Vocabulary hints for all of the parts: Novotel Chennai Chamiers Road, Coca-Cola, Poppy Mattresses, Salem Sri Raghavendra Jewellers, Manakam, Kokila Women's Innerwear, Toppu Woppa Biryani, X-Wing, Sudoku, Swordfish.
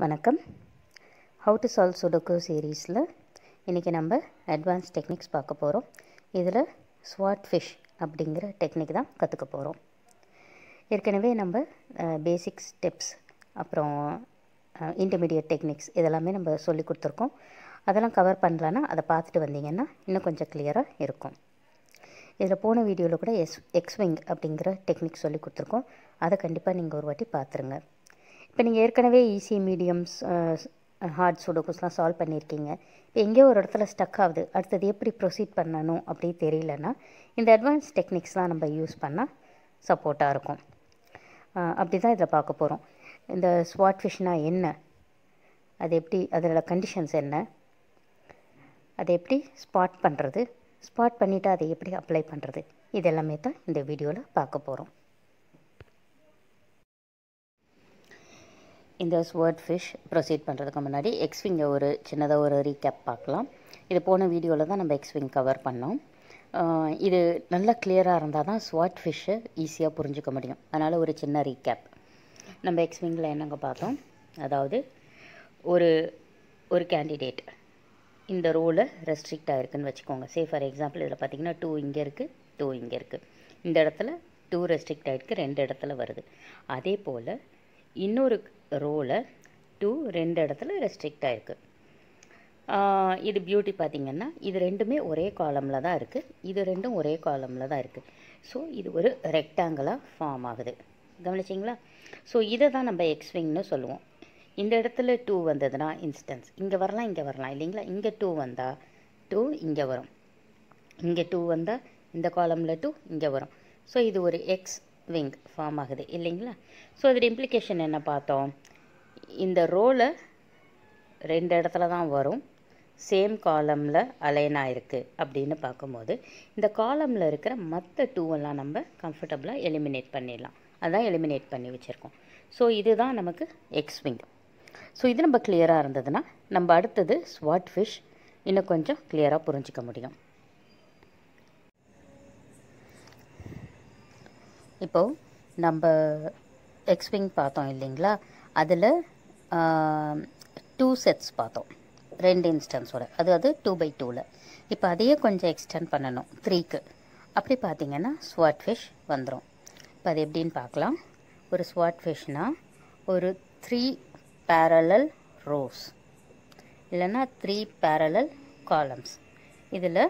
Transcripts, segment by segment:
Manakam. How to solve Sudoku series la inniki namba advanced techniques paaka porom. Idhula swordfish abdingra technique da kathukka porom. Erkanave namba basic steps aprom intermediate techniques idellame namba solli kuduthirkom. Adala cover pannalana adha paathittu vandinga inna konja clear ah irukum. Idhula pona video la kuda X-Wing abdingra technique solli kuduthirkom. Adha kandipa neenga oru vaatti paathirunga. Ipo neenga erkanave easy mediums hard sudokus la solve pannirkeenga. Ipo enga oru edathila stuck avudhu adutha eppadi proceed pannano appadi theriyalana indha advanced techniques la namba use panna support ah irukum. Appadi dhaan idha paaka porom. Indha swordfish na enna, adu eppadi adala conditions enna, adu eppadi spot pandrathu, spot pannita adu eppadi apply pandrathu, idellame thaan indha video la paaka porom. In the swordfish proceed பண்றதுக்கு முன்னாடி X-Wing ஒரு சின்னதா ஒரு recap பார்க்கலாம். இது போன வீடியோல தான் நம்ம X-Wing கவர் பண்ணோம். இது நல்ல clear-ஆ இருந்தா தான் swordfish ஈஸியா புரிஞ்சிக்க முடியும். அதனால ஒரு சின்ன recap. நம்ம X-Wingல என்னங்க பார்த்தோம்? அதாவது ஒரு candidate இந்த ரோல ரெஸ்ட்ரிக்ட் ஆயிருக்குன்னு வெச்சுக்கோங்க. say for example இதல பாத்தீங்கன்னா 2 இங்க இருக்கு, 2 இங்க இருக்கு. இந்த இடத்துல 2 ரெஸ்ட்ரிக்ட் ஆயிருக்கு, ரெண்டு இடத்துல வருது. அதே போல இன்னொரு ரோல 2 ரெண்டு இடத்துல ரெஸ்ட்ரிக்ட் ஆயிருக்கு. இது பியூட்டி பாத்தீங்கன்னா இது ரெண்டுமே ஒரே காலம்ல தான் இருக்கு. இது ரெண்டும் ஒரே காலம்ல தான் இருக்கு. சோ இது ஒரு ரெக்டாங்கிளா ஃபார்ம் ஆகுது. கவனிச்சீங்களா? சோ இத தான் நம்ம X-Wing னு சொல்லுவோம். இந்த இடத்துல 2 வந்ததுனா இன்ஸ்டன்ஸ் இங்க வரலாம் இல்லீங்களா? இங்க 2 வந்தா 2 இங்க வரும். இங்க 2 வந்தா இந்த காலம்ல 2 இங்க வரும். சோ இது ஒரு X-Wing form ஆகுது இல்லீங்களா? சோ அதோட இம்ப்ளிகேஷன் என்ன பார்த்தோம்? இந்த ரோல ரெண்டு இடத்துல தான் வரும். சேம் காலம்ல அலைன் ஆயிருக்கு அப்படினு பாக்கும்போது இந்த காலம்ல இருக்கிற மத்த 2 எல்லாம் நம்ம கம்ஃபர்ட்டபிளா எலிமினேட் பண்ணிடலாம். அதான் எலிமினேட் பண்ணி வச்சிருக்கோம். சோ இதுதான் நமக்கு X-Wing. சோ இது நம்ம clear-ஆ இருந்ததுனா நம்ம அடுத்து swordfish இன்னும் கொஞ்சம் clear-ஆ புரிஞ்சிக்க முடியும். இப்போ நம்ம X-Wing பார்த்தோம் இல்லீங்களா? அதுல 2 செட்ஸ் பார்த்தோம். ரெண்டு இன்ஸ்டன்ஸோட அதாவது 2/2 ல. இப்போ அதையே கொஞ்சம் எக்ஸ்டெண்ட் பண்ணனும் 3 க்கு. அப்படி பாத்தீங்கன்னா swordfish வந்துரும். இப்போ அது எப்படின்னு பார்க்கலாம். ஒரு swordfishனா ஒரு 3 parallel rows இல்லனா 3 parallel columns. இதுல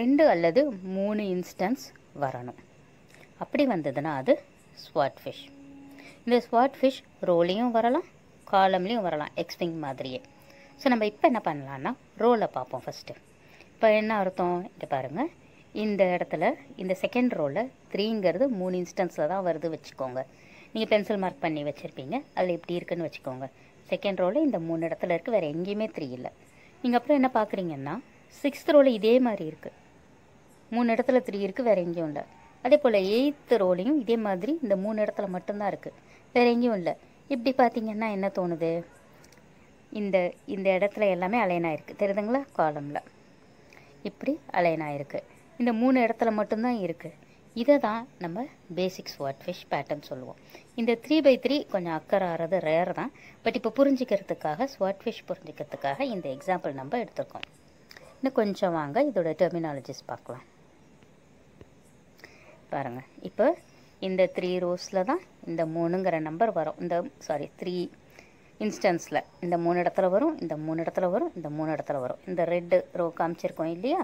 2 அல்லது 3 இன்ஸ்டன்ஸ் வரணும். அப்படி வந்ததுனா அது swordfish. இந்த swordfish ரோலியும் வரலாம், காலம்லயும் வரலாம் X-Wing மாதிரியே. சோ நம்ம இப்போ என்ன பண்ணலாம்னா ரோல பாப்போம் ஃபர்ஸ்ட். இப்போ என்ன அர்த்தம்? இத பாருங்க. இந்த இடத்துல இந்த செகண்ட் ரோல 3ங்கிறது 3 இன்ஸ்டன்ஸ்ல தான் வருது வெச்சுக்கோங்க. நீங்க பென்சில் மார்க் பண்ணி வச்சிருப்பீங்க. அதுல இப்படி இருக்குன்னு வெச்சுக்கோங்க. செகண்ட் ரோல இந்த 3 இடத்துல இருக்கு, வேற எங்கயுமே 3 இல்ல. நீங்க அப்புறம் என்ன பாக்குறீங்கன்னா 6th ரோல இதே மாதிரி இருக்கு. 3 இடத்துல 3 இருக்கு, வேற எங்கயும் இல்ல. அதே போல 8th ரோலியும் இதே மாதிரி இந்த 3 இடத்துல மட்டும் தான் இருக்கு, வேற எங்கயும் இல்ல. இப்படி பாத்தீங்கன்னா என்ன தோணுது? இந்த இடத்துல எல்லாமே அலைன் ஆயிருக்கு, தெரியுதுங்களா? காலம்ல இப்படி அலைன் ஆயிருக்கு. இந்த 3 இடத்துல மட்டும் தான் இருக்கு. இத தான் நம்ம பேசிக் swordfish pattern சொல்லுவோம். இந்த 3/3 கொஞ்சம் அக்கறாறது ரேர் தான். பட் இப்போ புரிஞ்சிக்கிறதுக்காக swordfish புரிஞ்சிக்கிறதுக்காக இந்த எக்ஸாம்பிள் நம்ம எடுத்துக்கோம். இன்னும் கொஞ்சம் வாங்க இதோட terminologies பார்க்கலாம். பாருங்க. இப்போ இந்த 3 ரோஸ்ல தான் இந்த 3ங்கற நம்பர் வரும். இந்த 3 இன்ஸ்டன்ஸ்ல இந்த 3 இடத்துல வரும், இந்த 3 இடத்துல வரும், இந்த 3 இடத்துல வரும். இந்த ரெட் ரோ காமிச்சிருக்கோம் இல்லையா?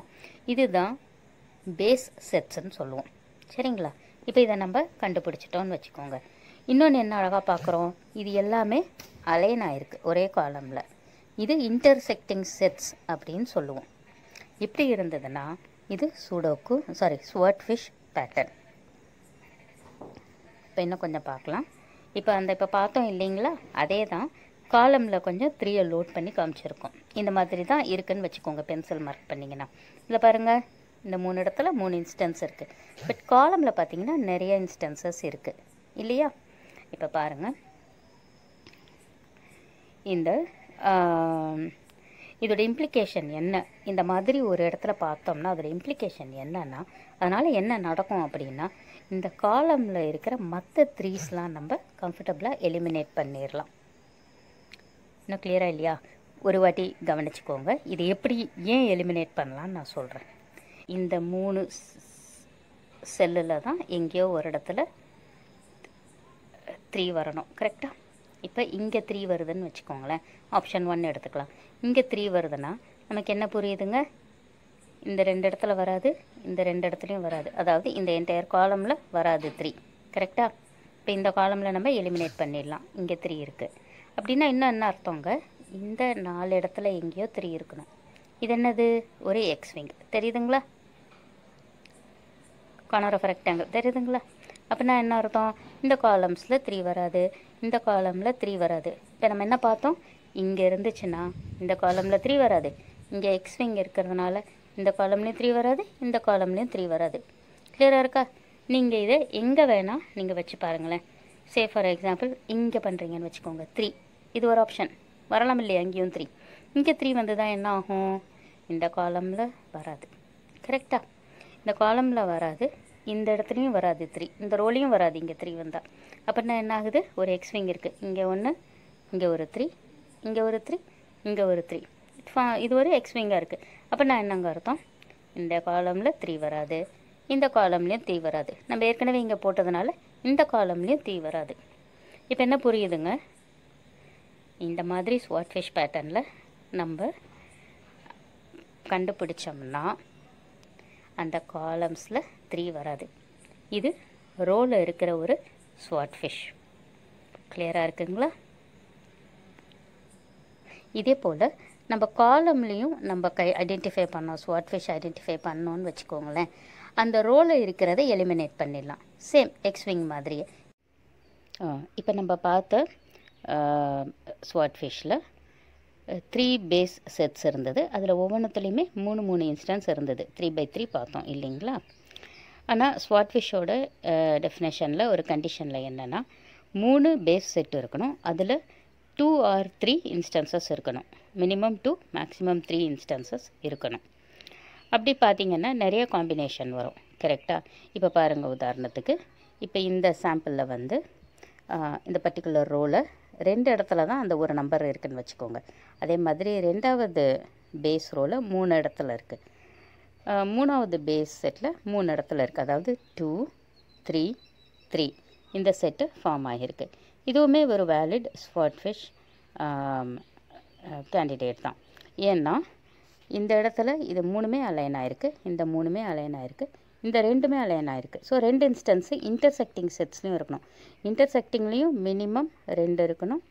இதுதான் பேஸ் செட்ஸ் னு சொல்லுவோம். சரிங்களா? இப்போ இத நம்ம கண்டுபிடிச்சிட்டோம்னு வெச்சுக்கோங்க. இன்னொன்னு என்ன அழகா பார்க்கறோம்? இது எல்லாமே அலைன் ஆயிருக்கு ஒரே காலம்ல. இது இன்டர்செக்டிங் செட்ஸ் அப்படினு சொல்லுவோம். இப்படி இருந்ததுனா இது swordfish pattern. இப்போ இன்னும் கொஞ்சம் பார்க்கலாம். இப்போ பார்த்தோம் இல்லீங்களா? அதேதான் காலம்ல கொஞ்சம் 3 லோட் பண்ணி காமிச்சிருக்கோம். இந்த மாதிரி தான் இருக்குன்னு வெச்சுக்கோங்க பென்சில் மார்க் பண்ணீங்கனா. இத பாருங்க. இந்த 3 இடத்துல 3 இன்ஸ்டன்ஸ் இருக்கு. பட் காலம்ல பாத்தீங்கன்னா நிறைய இன்ஸ்டன்சஸ் இருக்கு இல்லையா? இப்போ பாருங்க. இந்த இதோட இம்ப்ளிகேஷன் என்ன? இந்த மாதிரி ஒரு இடத்துல பார்த்தோம்னா அதோட இம்ப்ளிகேஷன் என்னன்னா அதனால என்ன நடக்கும் அப்படினா இந்த காலம்ல இருக்கிற மத்த 3ஸ்லாம் நம்ம கம்ஃபர்ட்டபிளா எலிமினேட் பண்ணிரலாம். இன்னும் கிளியரா இல்லையா? ஒரு வாட்டி கவனிச்சுக்கோங்க. இது எப்படி ஏன் எலிமினேட் பண்ணலான்னு நான் சொல்கிறேன். இந்த மூணு செல்லில் தான் எங்கேயோ ஒரு இடத்துல 3 வரணும், கரெக்டாக? இப்போ இங்கே 3 வருதுன்னு வச்சுக்கோங்களேன். ஆப்ஷன் 1 எடுத்துக்கலாம். இங்கே 3 வருதுன்னா நமக்கு என்ன புரியுதுங்க? இந்த 2 இடத்துல வராது, இந்த 2 இடத்துலையும் வராது. அதாவது இந்த என்டையர் காலமில் வராது 3, கரெக்டாக? இப்போ இந்த காலமில் நம்ம எலிமினேட் பண்ணிடலாம். இங்கே 3 இருக்குது அப்படின்னா இன்னும் என்ன அர்த்தங்க? இந்த 4 இடத்துல எங்கேயோ 3 இருக்கணும். இது என்னது? ஒரு எக்ஸ்விங். தெரியுதுங்களா? கார்னர் ஆஃப் ரெக்டாங்கிள் தெரியுதுங்களா? அப்படின்னா என்ன அர்த்தம்? இந்த காலம்ஸில் 3 வராது, இந்த காலமில் 3 வராது. இப்போ நம்ம என்ன பார்த்தோம்? இங்கே இருந்துச்சுன்னா இந்த காலமில் 3 வராது, இங்கே எக்ஸ்விங் இருக்கிறதுனால இந்த காலம்லேயும் 3 வராது, இந்த காலம்லேயும் 3 வராது. கிளியராக இருக்கா? நீங்கள் இதை எங்கே வேணால் நீங்கள் வச்சு பாருங்களேன். சே ஃபார் எக்ஸாம்பிள் இங்கே பண்ணுறீங்கன்னு வச்சுக்கோங்க. 3 இது ஒரு ஆப்ஷன் வரலாம் இல்லையா? இங்கேயும் 3, இங்கே 3 வந்து தான் என்ன ஆகும்? இந்த காலமில் வராது, கரெக்டாக? இந்த காலமில் வராது, இந்த இடத்துலையும் வராது 3, இந்த ரோலையும் வராது இங்கே 3 வந்தால். அப்படின்னா என்ன ஆகுது? ஒரு எக்ஸ்விங் இருக்குது, இங்கே 1, இங்கே ஒரு 3, இங்கே ஒரு 3, இங்கே ஒரு 3. இது ஒரு எக்ஸ்விங்காக இருக்குது. அப்போ நான் என்னங்க அர்த்தம்? இந்த காலமில் 3 வராது, இந்த காலம்லேயும் 3 வராது. நம்ம ஏற்கனவே இங்கே போட்டதுனால இந்த காலம்லேயும் 3 வராது. இப்போ என்ன புரியுதுங்க? இந்த மாதிரி ஸ்வாட்ஃபிஷ் பேட்டர்னில் நம்ம கண்டுபிடிச்சோம்னா அந்த காலம்ஸில் 3 வராது. இது ரோவில் இருக்கிற ஒரு ஸ்வாட்ஃபிஷ். கிளியராக இருக்குங்களா? இதே போல் நம்ம காலம்லேயும் நம்ம ஐடென்டிஃபை பண்ணோம், ஸ்வாட்ஃபிஷ் ஐடென்டிஃபை பண்ணோன்னு வச்சுக்கோங்களேன். அந்த ரோலை இருக்கிறத எலிமினேட் பண்ணிடலாம், சேம் எக்ஸ்விங் மாதிரியே. இப்போ நம்ம பார்த்த ஸ்வாட்ஃபிஷில் 3 பேஸ் செட்ஸ் இருந்தது. அதில் ஒவ்வொன்றுத்துலேயுமே 3 இன்ஸ்டன்ஸ் இருந்தது. 3/3 பார்த்தோம் இல்லைங்களா? ஆனால் ஸ்வாட்ஃபிஷோட டெஃபினேஷனில் ஒரு கண்டிஷனில் என்னென்னா 3 பேஸ் செட் இருக்கணும், அதில் 2 or 3 இன்ஸ்டன்சஸ் இருக்கணும், மினிமம் 2 மேக்ஸிமம் 3 இன்ஸ்டன்சஸ் இருக்கணும். அப்படி பார்த்திங்கன்னா நிறைய காம்பினேஷன் வரும், கரெக்டாக? இப்போ பாருங்கள், உதாரணத்துக்கு இப்போ இந்த சாம்பிளில் வந்து இந்த பர்டிகுலர் ரோவில் 2 இடத்துல தான் அந்த ஒரு நம்பர் இருக்குதுன்னு வச்சுக்கோங்க. அதே மாதிரி 2வது பேஸ் ரோவில் 3 இடத்துல இருக்குது, 3வது பேஸ் செட்டில் 3 இடத்துல இருக்குது. அதாவது 2, 3, 3 இந்த செட்டு ஃபார்ம் ஆகியிருக்கு. இதுவுமே ஒரு வேலிட் ஸ்வாட்ஃபிஷ் கேண்டிடேட் தான். ஏன்னா இந்த இடத்துல இது 3 அலைன் ஆகிருக்கு, இந்த 3 அலைன் ஆகிருக்கு, இந்த 2 அலைன் ஆகிருக்கு. ஸோ 2 இன்ஸ்டன்ஸு இன்டர்செக்டிங் செட்ஸ்லையும் இருக்கணும். இன்டர்செக்டிங்லேயும் மினிமம் 2 இருக்கணும்.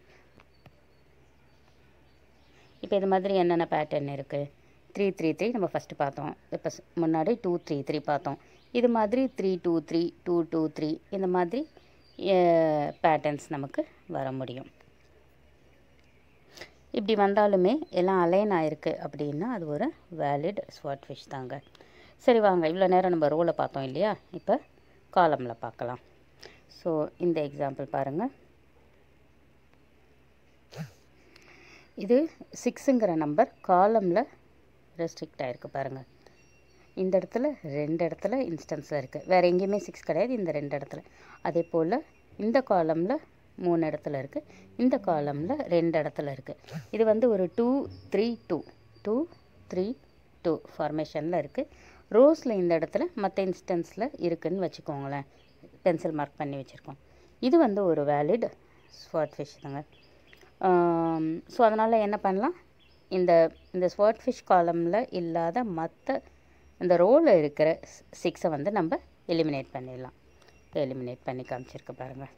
இப்போ இது மாதிரி என்னென்ன பேட்டர்ன் இருக்குது? 3, 3, 3 நம்ம ஃபஸ்ட்டு பார்த்தோம். இப்போ முன்னாடி 2, 3, 3 பார்த்தோம். இது மாதிரி 3, 2, 3, 2, 2, 3 இந்த மாதிரி பேட்டர்ன்ஸ் நமக்கு வர முடியும். இப்படி வந்தாலுமே எல்லாம் அலைன் ஆகிருக்கு அப்படின்னா அது ஒரு வேலிட் ஸ்வாட்ஃபிஷ் தாங்க. சரி வாங்க, இவ்வளோ நேரம் நம்ம ரோலை பார்த்தோம் இல்லையா? இப்போ காலமில் பார்க்கலாம். ஸோ இந்த எக்ஸாம்பிள் பாருங்கள். இது 6ங்கிற நம்பர் காலமில் ரெஸ்ட்ரிக்ட் ஆகிருக்கு பாருங்கள். இந்த இடத்துல 2 இடத்துல இன்ஸ்டன்ஸில் இருக்குது, வேறு எங்கேயுமே 6 கிடையாது, இந்த 2 இடத்துல. அதே போல் இந்த காலமில் 3 இடத்துல இருக்குது, இந்த காலமில் 2 இடத்துல இருக்குது. இது வந்து ஒரு 2, 3, 2, 2, 3, 2 ஃபார்மேஷனில் இருக்குது. ரோஸில் இந்த இடத்துல மற்ற இன்ஸ்டன்ஸில் இருக்குதுன்னு வச்சுக்கோங்களேன், பென்சில் மார்க் பண்ணி வச்சுருக்கோம். இது வந்து ஒரு வேலிட் ஸ்வாட்ஃபிஷ் தாங்க. ஸோ அதனால் என்ன பண்ணலாம்? இந்த ஸ்வாட்ஃபிஷ் காலமில் இல்லாத மற்ற இந்த ரோவில் இருக்கிற 6 வந்து நம்ம எலிமினேட் பண்ணிடலாம். எலிமினேட் பண்ணி காமிச்சிருக்க பாருங்கள்,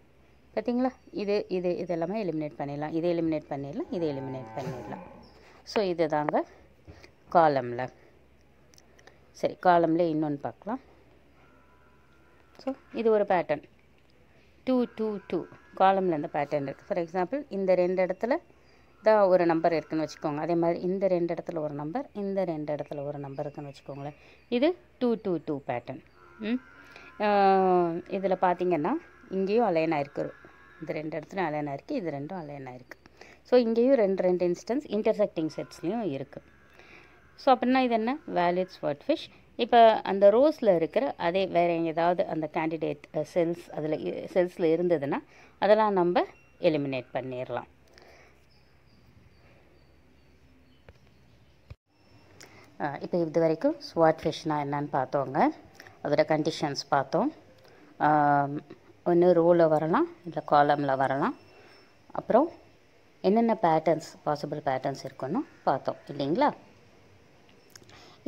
பார்த்திங்களா? இது இது இதெல்லாமே எலிமினேட் பண்ணிடலாம், இதை எலிமினேட் பண்ணிடலாம், இதை எலிமினேட் பண்ணிடலாம். ஸோ இது தாங்க காலமில். சரி, காலமில் இன்னொன்று பார்க்கலாம். ஸோ இது ஒரு பேட்டர்ன் 2, 2, 2 காலமில் இந்த பேட்டர்ன் இருக்குது. ஃபார் எக்ஸாம்பிள் இந்த 2 இடத்துல தான் ஒரு நம்பர் இருக்குதுன்னு வச்சுக்கோங்க. அதே மாதிரி இந்த 2 இடத்துல ஒரு நம்பர், இந்த 2 இடத்துல ஒரு நம்பர் இருக்குதுன்னு வச்சுக்கோங்களேன். இது 2, 2, 2 பேட்டர்ன். இதில் பார்த்திங்கன்னா இங்கேயும் அலைன் ஆகிருக்கு, இந்த 2 இடத்துல அலைன் ஆகிருக்கு, இது 2 அலைன் ஆகிருக்கு. ஸோ இங்கேயும் 2, 2 இன்ஸ்டன்ஸ் இன்டர்செக்டிங் செட்ஸ்லேயும் இருக்குது. ஸோ அப்படின்னா இது என்ன? Valid swordfish. இப்போ அந்த ரோஸில் இருக்கிற அதே வேறு ஏதாவது அந்த கேண்டிடேட் செல்ஸ் அதில் செல்ஸில் இருந்ததுன்னா அதெல்லாம் நம்ம எலிமினேட் பண்ணிடலாம். இப்போ இது வரைக்கும் ஸ்வாட்ஃபிஷ்னா என்னன்னு பார்த்தோங்க, அதோட கண்டிஷன்ஸ் பார்த்தோம். ஒன்று ரோவில் வரலாம், இல்லை காலமில் வரலாம். அப்புறம் என்னென்ன பேட்டர்ன்ஸ், பாசிபிள் பேட்டர்ன்ஸ் இருக்குன்னு பார்த்தோம் இல்லைங்களா.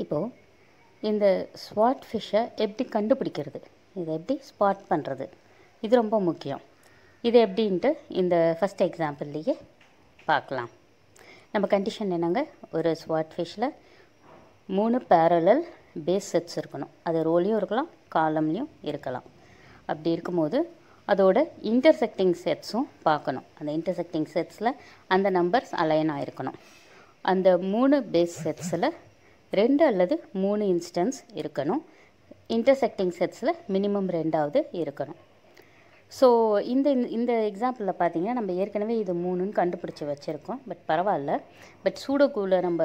இப்போது இந்த ஸ்வாட்ஃபிஷ்ஷை எப்படி கண்டுபிடிக்கிறது, இதை எப்படி ஸ்பாட் பண்ணுறது, இது ரொம்ப முக்கியம். இது எப்படின்ட்டு இந்த ஃபஸ்ட் எக்ஸாம்பிள்லேயே பார்க்கலாம். நம்ம கண்டிஷன் என்னங்க, ஒரு ஸ்வாட்ஃபிஷ்ஷில் 3 பேரலல் பேஸ் செட்ஸ் இருக்கணும். அது ரோலையும் இருக்கலாம், காலம்லேயும் இருக்கலாம். அப்படி இருக்கும்போது அதோட இன்டர்செக்டிங் செட்ஸும் பார்க்கணும். அந்த இன்டர்செக்டிங் செட்ஸில் அந்த நம்பர்ஸ் அலைன் ஆகிருக்கணும். அந்த 3 பேஸ் செட்ஸில் 2 அல்லது 3 இன்ஸ்டன்ஸ் இருக்கணும். இன்டர்செக்டிங் செட்ஸில் மினிமம் 2ஆவது இருக்கணும். ஸோ இந்த எக்ஸாம்பிளில் பார்த்தீங்கன்னா நம்ம ஏற்கனவே இது 3ன்னு கண்டுபிடிச்சி வச்சுருக்கோம். பட் பரவாயில்ல, பட் சூடோக்குவில் நம்ம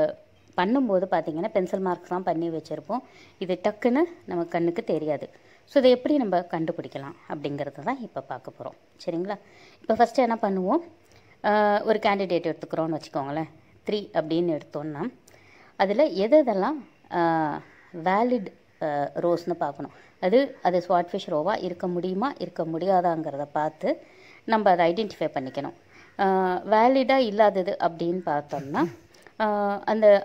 பண்ணும்போது பார்த்திங்கன்னா பென்சில் மார்க்ஸ் தான் பண்ணி வச்சுருப்போம். இது டக்குன்னு நம்ம கண்ணுக்கு தெரியாது. ஸோ இதை எப்படி நம்ம கண்டுபிடிக்கலாம் அப்படிங்கிறது தான் இப்போ பார்க்க போகிறோம். சரிங்களா, இப்போ ஃபஸ்ட்டு என்ன பண்ணுவோம், ஒரு கேண்டிடேட் எடுத்துக்கிறோன்னு வச்சுக்கோங்களேன். 3 அப்படின்னு எடுத்தோன்னா அதில் எதெல்லாம் வேலிட் ரோஸ்னு பார்க்கணும். அது ஸ்வாட்ஃபிஷ் ரோவாக இருக்க முடியுமா, இருக்க முடியாதாங்கிறத பார்த்து நம்ம அதை ஐடென்டிஃபை பண்ணிக்கணும். வேலிடாக இல்லாதது அப்படின்னு பார்த்தோம்னா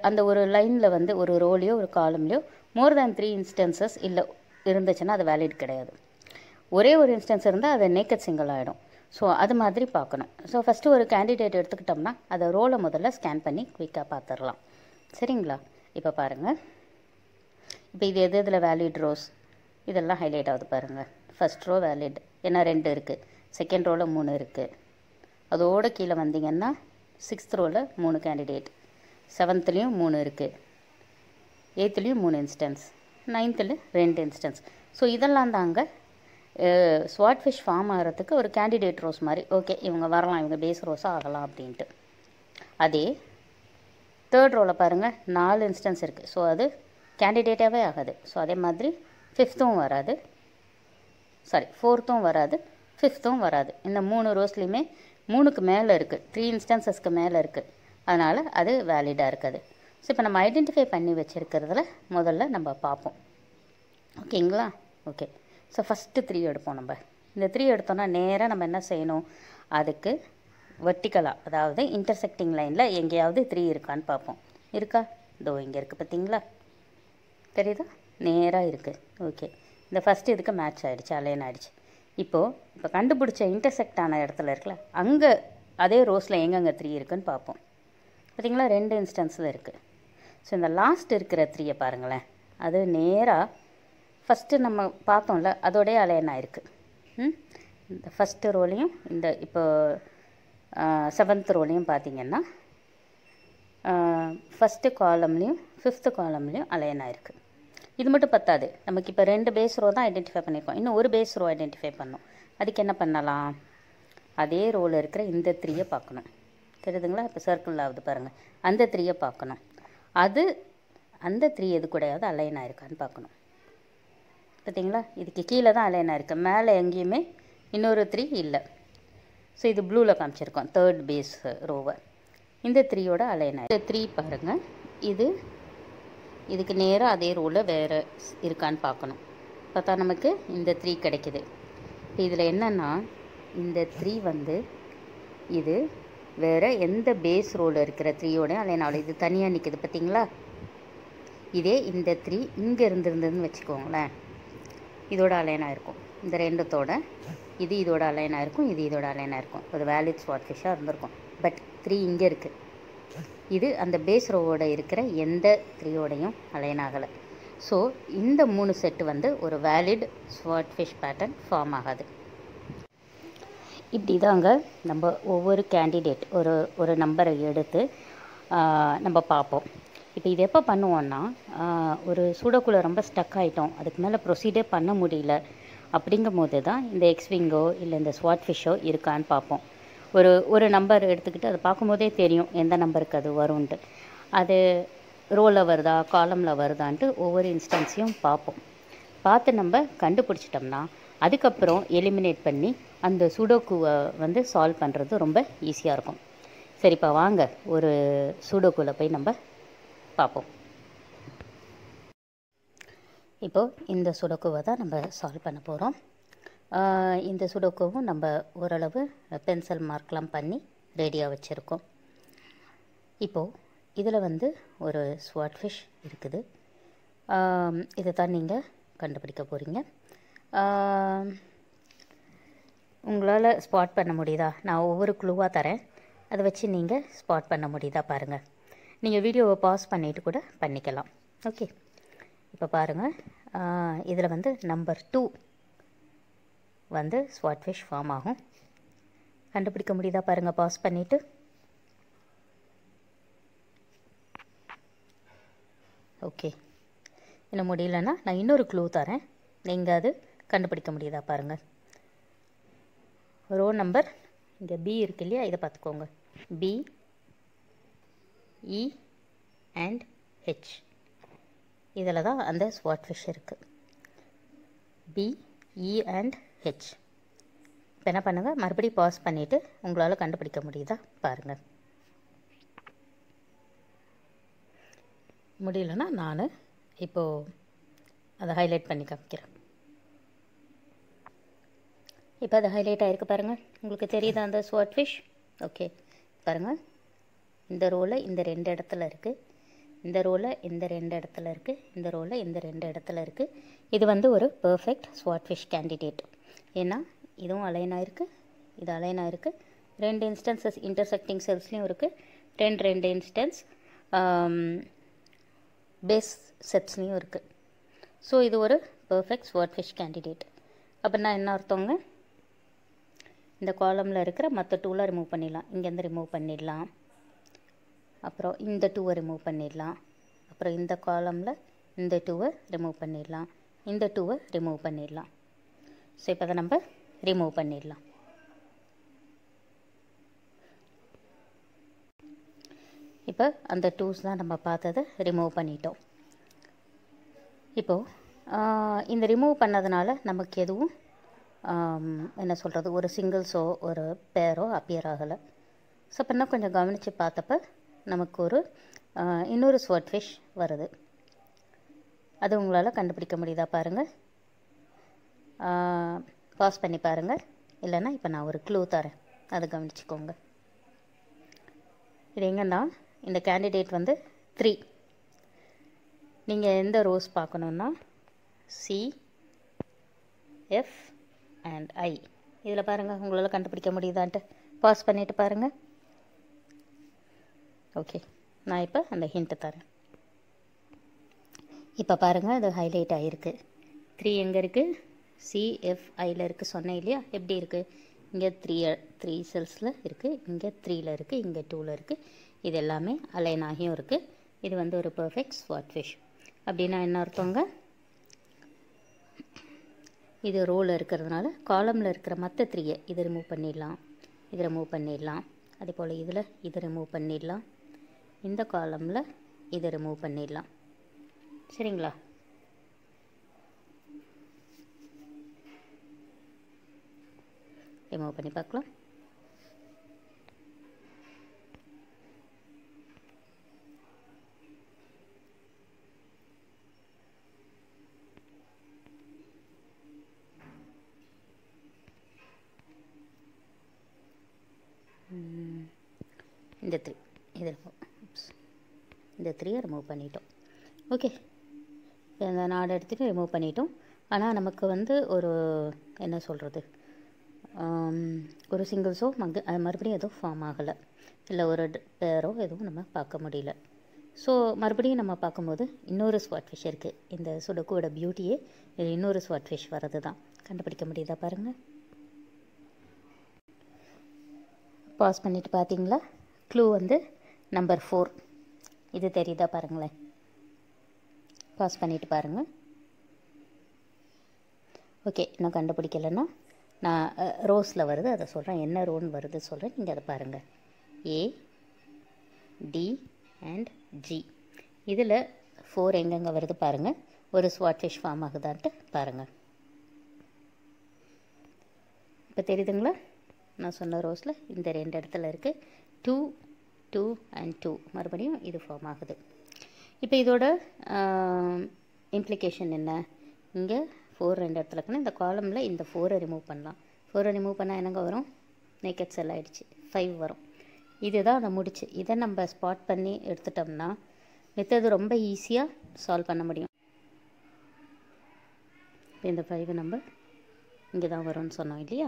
அந்த ஒரு லைனில் வந்து ஒரு ரோலையோ ஒரு காலம்லையோ மோர் தேன் 3 இன்ஸ்டன்சஸ் இல்லை இருந்துச்சுன்னா அது வேலிட் கிடையாது. ஒரே ஒரு இன்ஸ்டன்ஸ் இருந்தால் அது நேக்கட் சிங்கிள் ஆகிடும். ஸோ அது மாதிரி பார்க்கணும். ஸோ ஃபஸ்ட்டு ஒரு கேண்டிடேட் எடுத்துக்கிட்டோம்னா அதை ரோலை முதல்ல ஸ்கேன் பண்ணி குயிக்காக பார்த்துடலாம். சரிங்களா, இப்போ பாருங்கள், இப்போ இது இதில் வேலிட் ரோஸ் இதெல்லாம் ஹைலைட் ஆகுது பாருங்கள். ஃபஸ்ட் ரோ வேலிட், ஏன்னா 2 இருக்குது. செகண்ட் ரோவில் 3 இருக்குது. அதோடு கீழே வந்தீங்கன்னா 6th ரோவில் 3 கேண்டிடேட், 7th-லேயும் 3 இருக்குது, 8th-லேயும் 3 இன்ஸ்டன்ஸ், 9th-ல் 2 இன்ஸ்டன்ஸ். ஸோ இதெல்லாம் தாங்க ஸ்வாட்ஃபிஷ் ஃபார்ம் ஆகிறதுக்கு ஒரு கேண்டிடேட் ரோஸ் மாதிரி. ஓகே, இவங்க வரலாம், இவங்க பேஸ் ரோஸாக ஆகலாம் அப்படின்ட்டு. அதே 3rd ரோவில் பாருங்கள், 4 இன்ஸ்டன்ஸ் இருக்குது. ஸோ அது கேண்டிடேட்டாகவே ஆகாது. ஸோ அதே மாதிரி 5th-ம் வராது, சாரி 4th-ம் வராது, 5th-ம் வராது. இந்த 3 ரோஸ்லேயுமே 3க்கு மேலே இருக்குது, 3 இன்ஸ்டன்ஸஸ்க்கு மேலே இருக்குது. அதனால் அது வேலிடாக இருக்குது. ஸோ இப்போ நம்ம ஐடென்டிஃபை பண்ணி வச்சுருக்கிறதுல முதல்ல நம்ம பார்ப்போம். ஓகேங்களா, ஓகே. ஸோ ஃபஸ்ட்டு 3 எடுப்போம். நம்ம இந்த 3 எடுத்தோன்னா நேராக நம்ம என்ன செய்யணும், அதுக்கு வெர்டிக்கலாக, அதாவது இன்டர்செக்டிங் லைனில் எங்கேயாவது 3 இருக்கான்னு பார்ப்போம். இருக்கா? இதோ இங்கே இருக்குது, பார்த்திங்களா? தெரியுதா? நேராக இருக்குது. ஓகே, இந்த ஃபஸ்ட்டு இதுக்கு மேட்ச் ஆகிடுச்சு, அலைன் ஆகிடுச்சு. இப்போ கண்டுபிடிச்ச இன்டர்செக்ட் ஆன இடத்துல இருக்குல்ல, அங்கே அதே ரோஸில் எங்கெங்கே 3 இருக்குதுன்னு பார்ப்போம். பார்த்திங்களா, 2 இன்ஸ்டன்ஸில் இருக்குது. ஸோ இந்த லாஸ்ட் இருக்கிற 3யை பாருங்களேன், அது நேராக ஃபஸ்ட்டு நம்ம பார்த்தோம்ல அதோடைய அலைன் ஆகிருக்கு. இந்த ஃபஸ்ட்டு ரோலையும் இந்த இப்போ 7th ரோலையும் பார்த்திங்கன்னா ஃபஸ்ட்டு காலம்லேயும் 5th காலம்லேயும் அலைன் ஆகிருக்கு. இது மட்டும் பத்தாது, நமக்கு இப்போ 2 பேஸ் ரோ தான் ஐடென்டிஃபை பண்ணியிருக்கோம். இன்னும் ஒரு பேஸ் ரோ ஐடென்டிஃபை பண்ணோம். அதுக்கு என்ன பண்ணலாம், அதே ரோவில் இருக்கிற இந்த 3யை பார்க்கணும். தெரியுதுங்களா? இப்போ சர்க்கிள் ஆகுது பாருங்கள், அந்த 3யை பார்க்கணும். அந்த 3 எது கூடையாவது அலைன் ஆகிருக்கான்னு பார்க்கணும். பார்த்திங்களா, இதுக்கு கீழே தான் அலைன் ஆகிருக்கு, மேலே எங்கேயுமே இன்னொரு 3 இல்லை. ஸோ இது ப்ளூவில் காமிச்சிருக்கோம் 3rd பேஸ் ரோவை. இந்த 3யோட அலைன் ஆகிருக்கு. 3 பாருங்கள், இதுக்கு நேராக அதே ரோவில் வேறு இருக்கான்னு பார்க்கணும். பார்த்தா நமக்கு இந்த 3 கிடைக்கிது. இப்போ இதில் என்னென்னா, இந்த 3 வந்து இது வேறு எந்த பேஸ் ரோல் இருக்கிற 3யோடையும் அலைனாவில் இது தனியாக நிற்கிது. பார்த்திங்களா, இதே இந்த 3 இங்கே இருந்துருந்துன்னு வச்சுக்கோங்களேன், இதோட அலைனாக இருக்கும். இந்த 2தோட இது இதோட அலைனாக இருக்கும், இது இதோட அலைனாக இருக்கும். ஒரு வேலிட் ஸ்வாட்ஃபிஷ்ஷாக இருந்திருக்கும். பட் 3 இங்கே இருக்குது, இது அந்த பேஸ் ரோவோட இருக்கிற எந்த 3யோடையும் அலைனாகலை. ஸோ இந்த 3 செட்டு வந்து ஒரு வேலிட் ஸ்வாட்ஃபிஷ் பேட்டர்ன் ஃபார்ம் ஆகாது. இப்படி தாங்க நம்ம ஒவ்வொரு கேண்டிடேட் ஒரு நம்பரை எடுத்து நம்ம பார்ப்போம். இப்போ இது எப்போ பண்ணுவோன்னா, ஒரு சூடோக்குள்ள ரொம்ப ஸ்டக் ஆகிட்டோம், அதுக்கு மேலே ப்ரொசீடே பண்ண முடியல அப்படிங்கும் போது தான் இந்த எக்ஸ்விங்கோ இல்லை இந்த ஸ்வாட்ஃபிஷ்ஷோ இருக்கான்னு பார்ப்போம். ஒரு நம்பர் எடுத்துக்கிட்டு அதை பார்க்கும்போதே தெரியும் எந்த நம்பருக்கு அது வரும்ன்ட்டு. அது ரோவில் வருதா காலமில் வருதான்ட்டு ஒவ்வொரு இன்ஸ்டன்ஸையும் பார்ப்போம். பார்த்து நம்ம கண்டுபிடிச்சிட்டோம்னா அதுக்கப்புறம் எலிமினேட் பண்ணி அந்த சுடோக்குவை வந்து சால்வ் பண்ணுறது ரொம்ப ஈஸியாக இருக்கும். சரிப்பா, வாங்க ஒரு சுடோக்குவில் போய் நம்ம பார்ப்போம். இப்போ இந்த சுடோக்குவை தான் நம்ம சால்வ் பண்ண போகிறோம். இந்த சுடோக்குவும் நம்ம ஓரளவு பென்சில் மார்க்லாம் பண்ணி ரெடியாக வச்சுருக்கோம். இப்போது இதில் வந்து ஒரு ஸ்வார்ட்ஃபிஷ் இருக்குது. இதை தான் நீங்கள் கண்டுபிடிக்க போகிறீங்க. உங்களால் ஸ்பாட் பண்ண முடியுதா? நான் ஒவ்வொரு க்ளூவாக தரேன், அதை வச்சு நீங்கள் ஸ்பாட் பண்ண முடியுதா பாருங்கள். நீங்கள் வீடியோவை பாஸ் பண்ணிவிட்டு கூட பண்ணிக்கலாம். ஓகே, இப்போ பாருங்கள், இதில் வந்து நம்பர் 2 வந்து ஸ்வார்ட்ஃபிஷ் ஃபார்ம் ஆகும். கண்டுபிடிக்க முடியுதா பாருங்கள், பாஸ் பண்ணிவிட்டு. ஓகே, இன்னும் முடியலன்னா நான் இன்னொரு க்ளூ தரேன், நீங்கள் அது கண்டுபிடிக்க முடியுதா பாருங்கள். ரோ நம்பர் இங்கே பி இருக்கு இல்லையா, இதை பார்த்துக்கோங்க. பி, இ அண்ட் ஹெச், இதில் தான் அந்த ஸ்வார்ட்ஃபிஷ் இருக்குது. B, E and H. இப்போ என்ன பண்ணுங்கள், மறுபடியும் பாஸ் பண்ணிவிட்டு உங்களால் கண்டுபிடிக்க முடியுதா பாருங்கள். முடியலன்னா நான் இப்போது அதை ஹைலைட் பண்ணி காமிக்கிறேன். இப்போ அது ஹைலைட் ஆகிருக்கு பாருங்கள். உங்களுக்கு தெரியுதா அந்த ஸ்வார்ட்ஃபிஷ்? ஓகே, பாருங்கள், இந்த ரோவில் இந்த 2 இடத்துல இருக்குது, இந்த ரோவில் இந்த 2 இடத்துல இருக்குது, இந்த ரோவில் இந்த 2 இடத்துல இருக்குது. இது வந்து ஒரு பர்ஃபெக்ட் ஸ்வார்ட்ஃபிஷ் கேண்டிடேட். ஏன்னா இதுவும் அலைனாக இருக்குது, இது அலைனாக இருக்குது, 2 இன்ஸ்டன்ஸஸ் இன்டர்செக்டிங் செல்ஸ்லேயும் இருக்குது, 2 இன்ஸ்டன்ஸ் பேஸ் செட்ஸ்லேயும் இருக்குது. ஸோ இது ஒரு பர்ஃபெக்ட் ஸ்வார்ட்ஃபிஷ் கேண்டிடேட். அப்படின்னா என்ன அர்த்தங்க? இந்த காலமில் இருக்கிற மற்ற டூலாம் ரிமூவ் பண்ணிடலாம். இங்கேருந்து ரிமூவ் பண்ணிடலாம், அப்புறம் இந்த 2வை ரிமூவ் பண்ணிடலாம், அப்புறம் இந்த காலமில் இந்த 2வை ரிமூவ் பண்ணிடலாம், இந்த 2வை ரிமூவ் பண்ணிடலாம். ஸோ இப்போ தான் நம்ம ரிமூவ் பண்ணிடலாம். இப்போ அந்த 2s தான் நம்ம பார்த்ததை ரிமூவ் பண்ணிட்டோம். இப்போது இந்த ரிமூவ் பண்ணதுனால நமக்கு எதுவும் என்ன சொல்கிறது, ஒரு சிங்கிள்ஸோ ஒரு பேரோ அப்பியர் ஆகலை. ஸோ அப்படின்னா கொஞ்சம் கவனித்து பார்த்தப்ப நமக்கு ஒரு இன்னொரு ஸ்வார்ட்ஃபிஷ் வருது. அது உங்களால் கண்டுபிடிக்க முடியுதா பாருங்கள், பாஸ் பண்ணி பாருங்கள். இல்லைன்னா இப்போ நான் ஒரு க்ளூ தரேன், அதை கவனிச்சுக்கோங்க. இது எங்கன்னா இந்த கேண்டிடேட் வந்து 3. நீங்கள் எந்த ரோஸ் பார்க்கணுன்னா சி, எஃப் அண்ட் ஐ. இதில் பாருங்கள், உங்களால் கண்டுபிடிக்க முடியுதான்ட்டு பாஸ் பண்ணிவிட்டு பாருங்கள். ஓகே, நான் இப்போ அந்த ஹிண்ட்டு தரேன். இப்போ பாருங்கள், அது ஹைலைட் ஆகிருக்கு. 3 எங்கே இருக்குது? CFIயில் இருக்குது சொன்னேன் இல்லையா? எப்படி இருக்குது? இங்கே 3 செல்ஸில் இருக்குது, இங்கே 3ல் இருக்குது, இங்கே 2ல் இருக்குது. இது எல்லாமே அலைனாகியும் இருக்குது. இது வந்து ஒரு பர்ஃபெக்ட் ஸ்வார்ட்ஃபிஷ். அப்படின்னா என்ன அர்த்தங்க? இது ரோவில் இருக்கிறதுனால காலமில் இருக்கிற மற்ற 3யை இதை ரிமூவ் பண்ணிடலாம், இதை ரிமூவ் பண்ணிடலாம், அதே போல் இதில் இதை ரிமூவ் பண்ணிடலாம், இந்த காலமில் இதை ரிமூவ் பண்ணிடலாம். சரிங்களா? ரிமூவ் பண்ணி பார்க்கலாம். இந்த 3 இதில் இந்த 3யை ரிமூவ் பண்ணிட்டோம். ஓகே, இந்த 4 எடுத்துகிட்டு ரிமூவ் பண்ணிட்டோம். ஆனால் நமக்கு வந்து ஒரு என்ன சொல்கிறது, ஒரு சிங்கிள்ஸோ மறுபடியும் எதுவும் ஃபார்ம் ஆகலை, இல்லை ஒரு பேரோ எதுவும் நம்ம பார்க்க முடியல. ஸோ மறுபடியும் நம்ம பார்க்கும்போது இன்னொரு ஸ்வார்ட்ஃபிஷ் இருக்குது. இந்த சுடோக்குவோட பியூட்டியே இது, இன்னொரு ஸ்வார்ட்ஃபிஷ் வர்றது தான். கண்டுபிடிக்க முடியுதா பாருங்கள், பாஸ் பண்ணிவிட்டு பார்த்தீங்களா? க்ளூ வந்து நம்பர் 4, இது தெரியுதா பாருங்களேன், பாஸ் பண்ணிவிட்டு பாருங்கள். ஓகே, இன்னும் கண்டுபிடிக்கலைன்னா நான் ரோஸில் வருது அதை சொல்கிறேன், என்ன ரோன்னு வருது சொல்கிறேன், நீங்கள் அதை பாருங்கள். A, D and G. இதில் 4 எங்கெங்கே வருது பாருங்கள், ஒரு ஸ்வார்ட்ஃபிஷ் ஃபார்ம் ஆகுதான்ட்டு பாருங்கள். இப்போ தெரியுதுங்களா? நான் சொன்ன ரோஸில் இந்த 2 இடத்துல இருக்குது, 2, 2 அண்ட் 2, மறுபடியும் இது ஃபார்ம் ஆகுது. இப்போ இதோட implication என்ன இங்க 4 ரெண்டு இடத்துல இருக்குனா இந்த காலம்ல இந்த 4 ரிமூவ் பண்ணலாம் 4 ரிமூவ் பண்ணா என்னங்க வரும் naked cell ஆயிடுச்சு 5 வரும் இதுதான் நம்ம முடிச்சு இத நம்ம ஸ்பாட் பண்ணி எடுத்துட்டோம்னா மித்தது ரொம்ப ஈஸியா சால்வ் பண்ண முடியும் இந்த 5 நம்ம இங்க தான் வரும்னு சொன்னோம் இல்லையா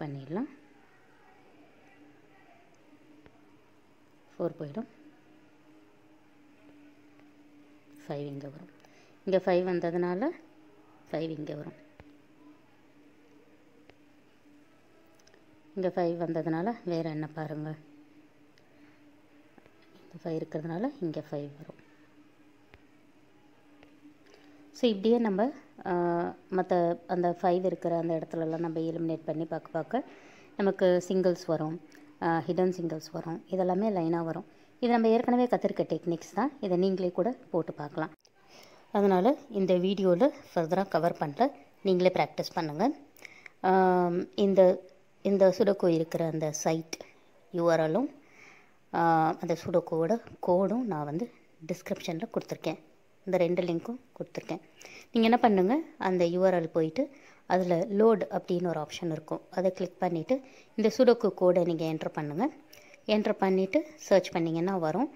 பண்ணிடலாம் 4 போய்டும் 5 இங்க வரும் இங்க 5 வந்ததனால 5 இங்க வரும் இங்க 5 வந்ததனால வேற என்ன பாருங்க இந்த 5 இருக்குதுனால இங்க 5 வரும் சோ இப்படியே நம்ம மத்த அந்த 5 இருக்குற அந்த இடத்துல எல்லாம் நம்ம எலிமினேட் பண்ணி பார்க்க பார்க்க நமக்கு சிங்கிள்ஸ் வரும் hidden singles வரும் இதெல்லாம் லைனா வரும் இது நம்ம ஏற்கனவே கத்திருக்க டெக்னிக்ஸ் தான் இத நீங்களே கூட போட்டு பார்க்கலாம் அதனால இந்த வீடியோல ஃபர்தரா கவர் பண்ணல நீங்களே பிராக்டீஸ் பண்ணுங்க இந்த சுடோக்கு இருக்கிற அந்த சைட் URL-ம் அந்த சுடோக்குவோட கோடும் நான் வந்து டிஸ்கிரிப்ஷன்ல கொடுத்திருக்கேன் இந்த ரெண்டு லிங்க்கும் கொடுத்திருக்கேன் நீங்க என்ன பண்ணுங்க அந்த URL போய்ட்டு அதுல load அப்படின ஒரு ஆப்ஷன் இருக்கும் அத கிளிக் பண்ணிட்டு இந்த sudoku கோடை நீங்க என்டர் பண்ணுங்க என்டர் பண்ணிட்டு சர்ச் பண்ணீங்கன்னா வரும்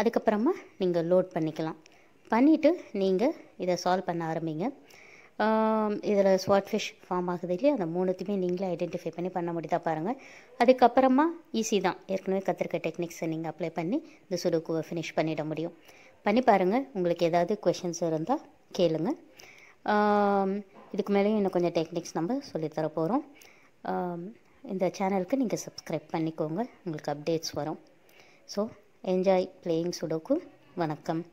அதுக்கு அப்புறமா நீங்க லோட் பண்ணிக்கலாம் பண்ணிட்டு நீங்க இத சால்வ் பண்ண ஆரம்பிங்க இதல swordfish ஃபார்ம் ஆகுது இல்லையா அந்த மூணுத்துமே நீங்களே ஐடென்டிஃபை பண்ணி பண்ண முடியதா பாருங்க அதுக்கு அப்புறமா ஈஸி தான் ஏற்கனவே கத்திருக்க டெக்னிக்ஸ் நீங்க அப்ளை பண்ணி இந்த sudoku-வை finish பண்ணிட முடியும் பண்ணி பாருங்க உங்களுக்கு ஏதாவது क्वेश्चंस இருந்தா கேளுங்க இதுக்கு மேல இன்னும் கொஞ்சம் டெக்னிக்ஸ் நம்ம சொல்லி தர போறோம் இந்த சேனலுக்கு நீங்க சப்ஸ்கிரைப் பண்ணிக்கோங்க உங்களுக்கு அப்டேட்ஸ் வரும் சோ என்ஜாய் playing sudoku வணக்கம்